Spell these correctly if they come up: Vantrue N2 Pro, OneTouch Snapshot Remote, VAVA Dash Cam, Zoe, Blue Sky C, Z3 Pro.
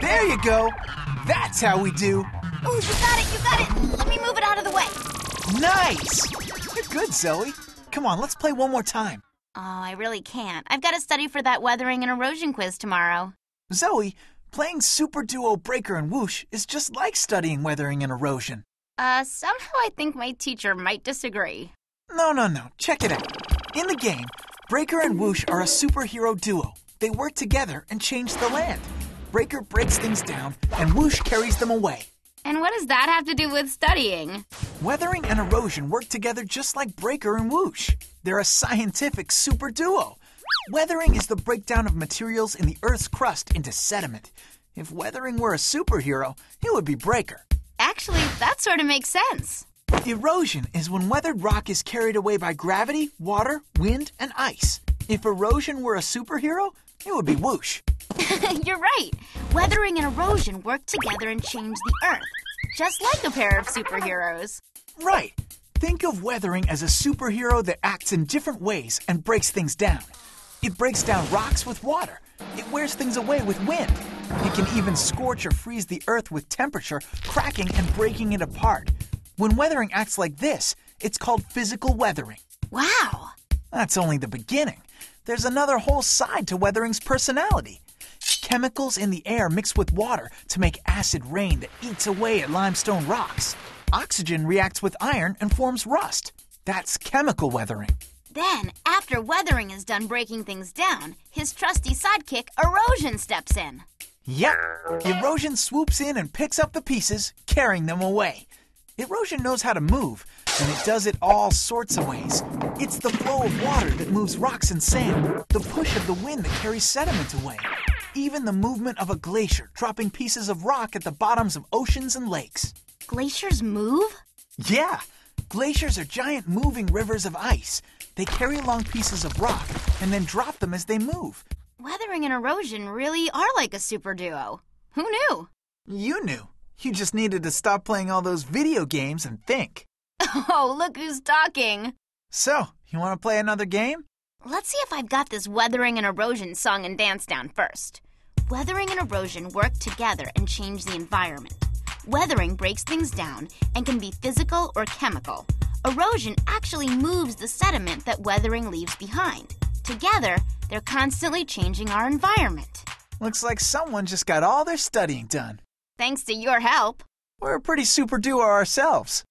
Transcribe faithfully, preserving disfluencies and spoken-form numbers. There you go. That's how we do. Oh, you got it, you got it. Let me move it out of the way. Nice. You're good, Zoe. Come on, let's play one more time. Oh, I really can't. I've got to study for that weathering and erosion quiz tomorrow. Zoe, playing Super Duo Breaker and Whoosh is just like studying weathering and erosion. Uh, somehow I think my teacher might disagree. No, no, no. Check it out. In the game, Breaker and Whoosh are a superhero duo. They work together and change the land. Breaker breaks things down, and Whoosh carries them away. And what does that have to do with studying? Weathering and erosion work together just like Breaker and Whoosh. They're a scientific super duo. Weathering is the breakdown of materials in the Earth's crust into sediment. If Weathering were a superhero, he would be Breaker. Actually, that sort of makes sense. Erosion is when weathered rock is carried away by gravity, water, wind, and ice. If erosion were a superhero, it would be Whoosh. You're right. Weathering and erosion work together and change the Earth, just like a pair of superheroes. Right. Think of weathering as a superhero that acts in different ways and breaks things down. It breaks down rocks with water. It wears things away with wind. It can even scorch or freeze the Earth with temperature, cracking and breaking it apart. When weathering acts like this, it's called physical weathering. Wow! That's only the beginning. There's another whole side to weathering's personality. Chemicals in the air mix with water to make acid rain that eats away at limestone rocks. Oxygen reacts with iron and forms rust. That's chemical weathering. Then, after weathering is done breaking things down, his trusty sidekick, erosion, steps in. Yep. Erosion swoops in and picks up the pieces, carrying them away. Erosion knows how to move, and it does it all sorts of ways. It's the flow of water that moves rocks and sand, the push of the wind that carries sediment away, even the movement of a glacier dropping pieces of rock at the bottoms of oceans and lakes. Glaciers move? Yeah. Glaciers are giant moving rivers of ice. They carry along pieces of rock and then drop them as they move. Weathering and erosion really are like a super duo. Who knew? You knew. You just needed to stop playing all those video games and think. Oh, look who's talking. So, you want to play another game? Let's see if I've got this weathering and erosion song and dance down first. Weathering and erosion work together and change the environment. Weathering breaks things down and can be physical or chemical. Erosion actually moves the sediment that weathering leaves behind. Together, they're constantly changing our environment. Looks like someone just got all their studying done. Thanks to your help. We're a pretty super duo ourselves.